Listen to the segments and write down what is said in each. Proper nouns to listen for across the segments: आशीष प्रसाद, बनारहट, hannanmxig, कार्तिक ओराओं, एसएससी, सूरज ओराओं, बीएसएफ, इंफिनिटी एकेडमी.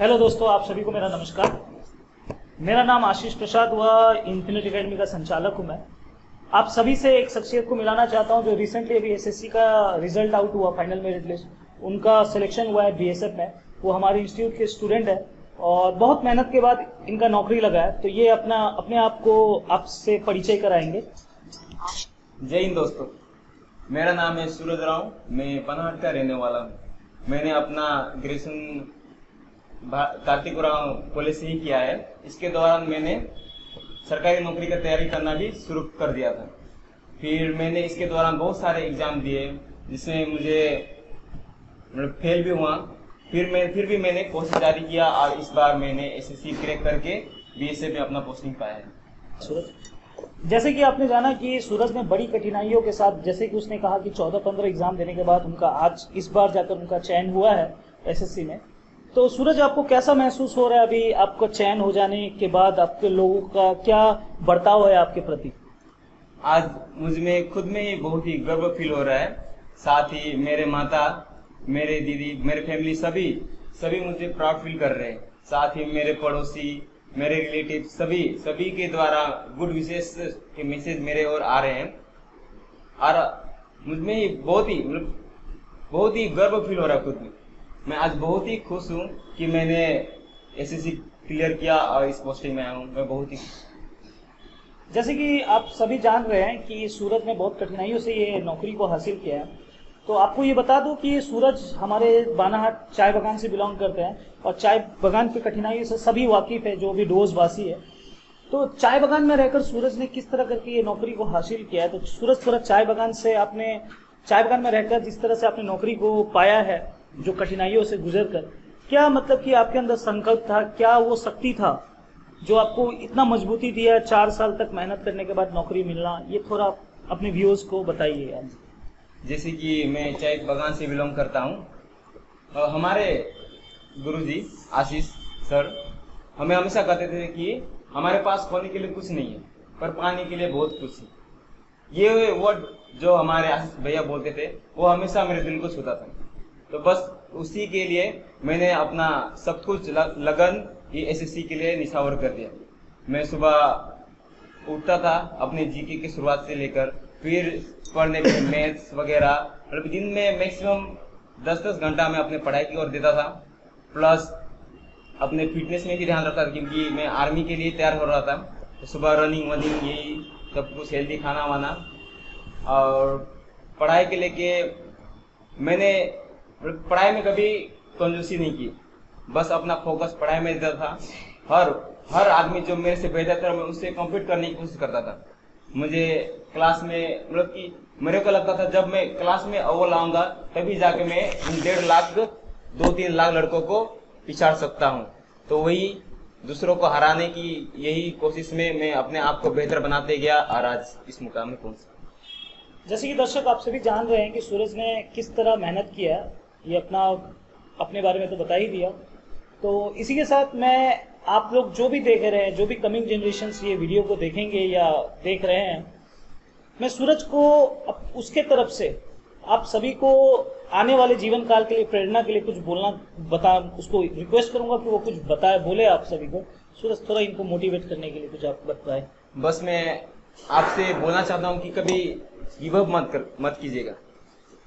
Hello दोस्तों, आप सभी को मेरा नमस्कार। मेरा नाम आशीष प्रसाद व इंफिनिटी एकेडमी का संचालक हूं मैं। आप सभी से एक शख्सियत को मिलाना चाहता हूं जो रिसेंटली अभी एसएससी का रिजल्ट आउट हुआ, फाइनल मेरिट लिस्ट, उनका सिलेक्शन हुआ है बीएसएफ में। वो हमारे इंस्टीट्यूट के स्टूडेंट है और बहुत मेहनत के बाद इनका नौकरी लगा है, तो ये अपने आप को आपसे परिचय कराएंगे। जय हिंद दोस्तों, मेरा नाम है सूरज ओराओं, मैं बनारहट का रहने वाला हूँ। मैंने अपना ग्रेजुएशन कार्तिक ओराओं कॉलेज से ही किया है। इसके दौरान मैंने सरकारी नौकरी का तैयारी करना भी शुरू कर दिया था। फिर मैंने इसके दौरान बहुत सारे एग्जाम दिए जिसमें मुझे फेल भी हुआ। फिर भी मैंने कोशिश जारी किया और इस बार मैंने एसएससी क्रैक करके बीएसएफ में अपना पोस्टिंग पाया है। सूरज, जैसे कि आपने जाना कि सूरज ने बड़ी कठिनाइयों के साथ, जैसे कि उसने कहा कि 14-15 एग्जाम देने के बाद उनका आज इस बार जाकर उनका चयन हुआ है एसएससी में। तो सूरज, आपको कैसा महसूस हो रहा है अभी? आपका चयन हो जाने के बाद आपके लोगों का क्या बर्ताव है आपके प्रति? आज मुझमें खुद में ही बहुत ही गर्व फील हो रहा है। साथ ही मेरे माता, मेरे दीदी, मेरे फैमिली सभी मुझे प्राउड फील कर रहे हैं। साथ ही मेरे पड़ोसी, मेरे रिलेटिव सभी के द्वारा गुड विशेस के मैसेज मेरे ओर आ रहे हैं और मुझमें बहुत ही गर्व फील हो रहा है खुद में। मैं आज बहुत ही खुश हूँ कि मैंने एसएससी क्लियर किया और इस पोस्टिंग में आया हूँ। मैं बहुत ही, जैसे कि आप सभी जान रहे हैं कि सूरज ने बहुत कठिनाइयों से ये नौकरी को हासिल किया है। तो आपको ये बता दूं कि सूरज हमारे बनारहट चाय बागान से बिलोंग करते हैं और चाय बागान की कठिनाइयों से सभी वाकिफ है जो भी डोज वासी है। तो चाय बागान में रहकर सूरज ने किस तरह करके ये नौकरी को हासिल किया है? तो सूरज, थोड़ा चाय बागान में रहकर जिस तरह से आपने नौकरी को पाया है, जो कठिनाइयों से गुजर कर, क्या मतलब कि आपके अंदर संकल्प था, क्या वो शक्ति था जो आपको इतना मजबूती दिया 4 साल तक मेहनत करने के बाद नौकरी मिलना? ये थोड़ा अपने व्यूअर्स को बताइए। जैसे कि मैं चाय बागान से बिलोंग करता हूँ। हमारे गुरुजी आशीष सर हमें हमेशा कहते थे कि हमारे पास खोने के लिए कुछ नहीं है पर पाने के लिए बहुत कुछ है। ये वर्ड जो हमारे आशीष भैया बोलते थे वो हमेशा मेरे दिल को छूता था। तो बस उसी के लिए मैंने अपना सब कुछ लगन ये एसएससी के लिए निछावर कर दिया। मैं सुबह उठता था, अपने जीके की शुरुआत से लेकर फिर पढ़ने में मैथ्स वगैरह, मतलब दिन में मैक्सिमम 10-10 घंटा मैं अपने पढ़ाई की ओर देता था। प्लस अपने फिटनेस में भी ध्यान रखता था क्योंकि मैं आर्मी के लिए तैयार हो रहा था। तो सुबह रनिंग वनिंग यही सब कुछ, हेल्दी खाना वाना, और पढ़ाई के लेके मैंने पढ़ाई में कभी कंजूसी नहीं की। बस अपना फोकस पढ़ाई में देता था। हर आदमी जो मेरे से बेहतर था मैं उससे कम्पीट करने की कोशिश करता था। मुझे क्लास में, मतलब कि मेरे को लगता था जब मैं क्लास में अव्वल आऊँगा तभी जाके मैं 1.5 लाख 2-3 लाख लड़कों को पिछाड़ सकता हूँ। तो वही दूसरों को हराने की यही कोशिश में मैं अपने आप को बेहतर बनाते गया और आज इस मुकाम में पहुँचा। जैसे कि दर्शक आप सभी जान रहे हैं कि सूरज ने किस तरह मेहनत किया, ये अपने बारे में तो बता ही दिया। तो इसी के साथ मैं, आप लोग जो भी देख रहे हैं, जो भी कमिंग जनरेशन्स ये वीडियो को देखेंगे या देख रहे हैं, मैं सूरज को उसके तरफ से आप सभी को आने वाले जीवन काल के लिए प्रेरणा के लिए कुछ उसको रिक्वेस्ट करूंगा कि वो कुछ बोले आप सभी को। सूरज, थोड़ा इनको मोटिवेट करने के लिए कुछ आप बताए। बस मैं आपसे बोलना चाहता हूँ कि कभी गिव अप मत कीजिएगा।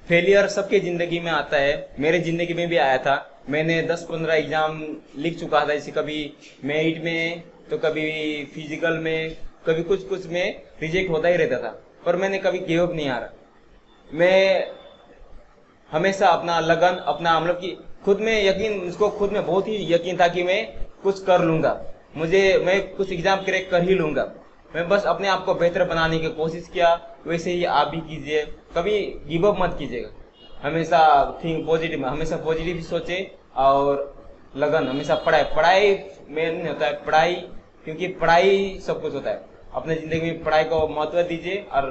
फेलियर सबके ज़िंदगी में आता है, मेरे ज़िंदगी में भी आया था। मैंने 10-15 एग्ज़ाम लिख चुका था, जैसे कभी मेरिट में तो कभी फिजिकल में, कभी कुछ में रिजेक्ट होता ही रहता था, पर मैंने कभी गिव अप नहीं हारा। मैं हमेशा अपना लगन, अपना मतलब कि खुद में यकीन, मुझको खुद में बहुत ही यकीन था कि मैं कुछ कर लूँगा, मैं कुछ एग्ज़ाम क्रैक कर ही लूँगा। मैं बस अपने आप को बेहतर बनाने की कोशिश किया। वैसे ही आप भी कीजिए, कभी गिव अप मत कीजिएगा। हमेशा पॉजिटिव सोचे और लगन, हमेशा पढ़ाई में होता है पढ़ाई, क्योंकि पढ़ाई सब कुछ होता है। अपने ज़िंदगी में पढ़ाई को महत्व दीजिए और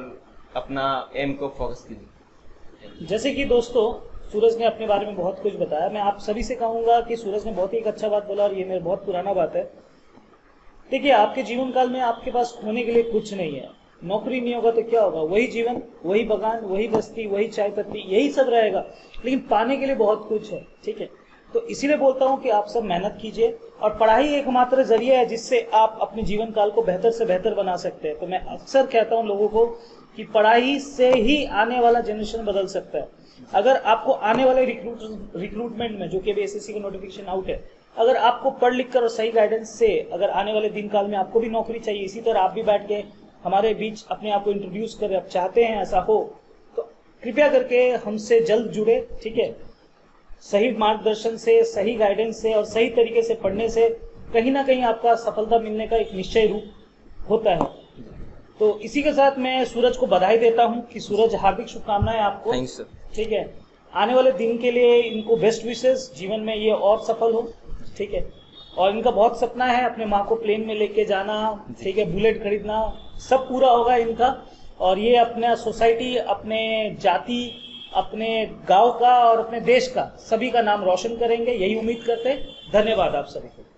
अपना एम को फोकस कीजिए। जैसे कि दोस्तों, सूरज ने अपने बारे में बहुत कुछ बताया। मैं आप सभी से कहूँगा कि सूरज ने बहुत ही एक अच्छा बात बोला और ये मेरे बहुत पुराना बात है। देखिए, आपके जीवन काल में आपके पास खोने के लिए कुछ नहीं है। नौकरी नहीं होगा तो क्या होगा? वही जीवन, वही बगान, वही बस्ती, वही चाय पत्ती, यही सब रहेगा, लेकिन पाने के लिए बहुत कुछ है। ठीक है, तो इसीलिए बोलता हूं कि आप सब मेहनत कीजिए, और पढ़ाई एकमात्र जरिया है जिससे आप अपने जीवन काल को बेहतर से बेहतर बना सकते हैं। तो मैं अक्सर कहता हूं लोगों को कि पढ़ाई से ही आने वाला जनरेशन बदल सकता है। अगर आपको आने वाले रिक्रूटमेंट में, जो कि अभी एसएससी का नोटिफिकेशन आउट है, अगर आपको पढ़ लिख कर और सही गाइडेंस से अगर आने वाले दिन काल में आपको भी नौकरी चाहिए, इसी तरह आप भी बैठ के हमारे बीच अपने आप को इंट्रोड्यूस करें, आप चाहते हैं ऐसा हो, तो कृपया करके हमसे जल्द जुड़े, ठीक है। सही मार्गदर्शन से, सही गाइडेंस से और सही तरीके से पढ़ने से कहीं ना कहीं आपका सफलता मिलने का एक निश्चय रूप होता है। तो इसी के साथ मैं सूरज को बधाई देता हूं कि सूरज, हार्दिक शुभकामनाएं आपको, थैंक्स सर, ठीक है। आने वाले दिन के लिए इनको बेस्ट विशेस, जीवन में ये और सफल हो, ठीक है। और इनका बहुत सपना है, अपने माँ को प्लेन में लेके जाना, ठीक है, बुलेट खरीदना, सब पूरा होगा इनका। और ये अपना सोसाइटी, अपने जाति, अपने गांव का और अपने देश का, सभी का नाम रोशन करेंगे, यही उम्मीद करते हैं। धन्यवाद आप सभी को।